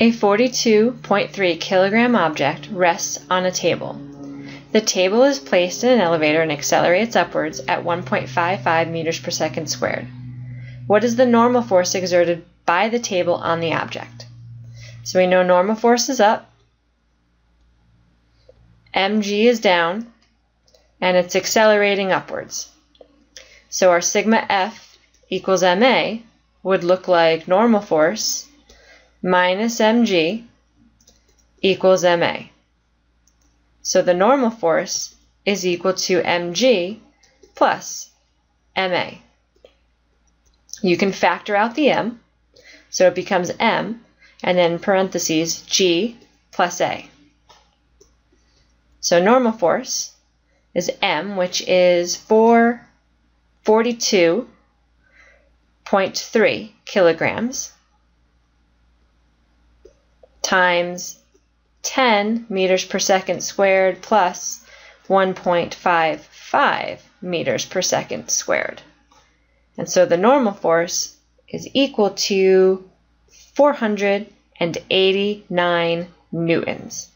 A 42.3 kilogram object rests on a table. The table is placed in an elevator and accelerates upwards at 1.55 meters per second squared. What is the normal force exerted by the table on the object? So we know normal force is up, mg is down, and it's accelerating upwards. So our sigma F equals ma would look like normal force minus mg equals ma. So the normal force is equal to mg plus ma. You can factor out the m, so it becomes m, and then parentheses g plus a. So normal force is m, which is 42.3 kilograms times 10 meters per second squared plus 1.55 meters per second squared. And so the normal force is equal to 489 newtons.